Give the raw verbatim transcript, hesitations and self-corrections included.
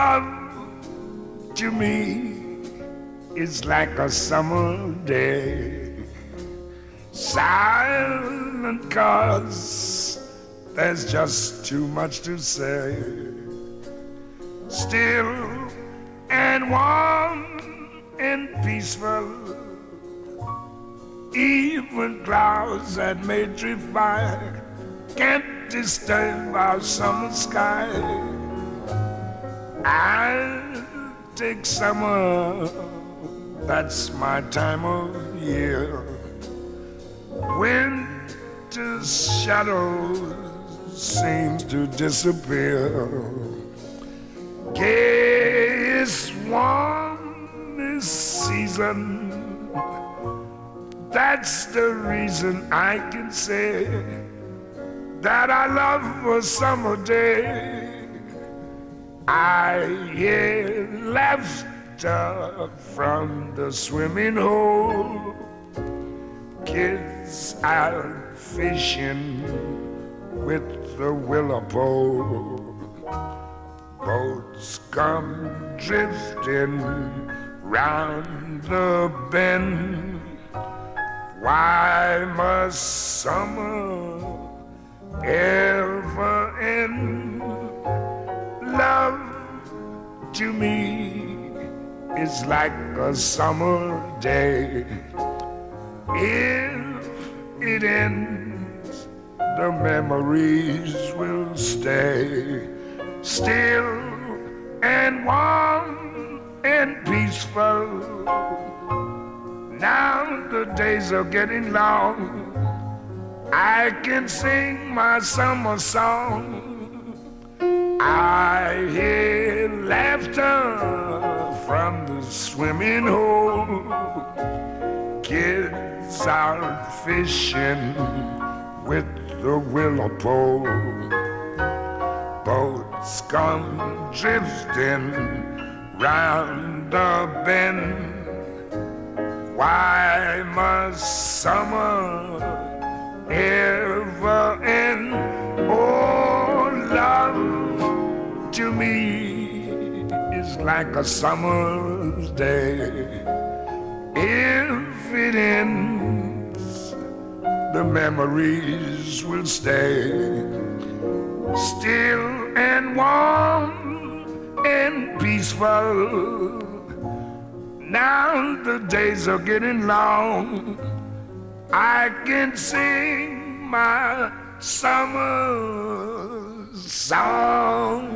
love to me is like a summer day, silent 'cause there's just too much to say. Still and warm and peaceful, even clouds that may drift by can't disturb our summer sky. I'll take summer, that's my time of year. Winter's shadows seems to disappear. Gay is warm this season, that's the reason I can say that I love a summer day. I hear laughter from the swimming hole, kids out fishing with the willow pole, boats come drifting round the bend. Why must summer ever end? Love to me is like a summer day. If it ends, the memories will stay. Still and warm and peaceful, now the days are getting long. I can sing my summer song. I hear laughter from the swimming hole, kids out fishing with the willow pole, boats come drifting round the bend. Why must summer ever end? Oh, love to me is like a summer's day. If it ends, the memories will stay. Still and warm and peaceful, now the days are getting long. I can sing my summer song.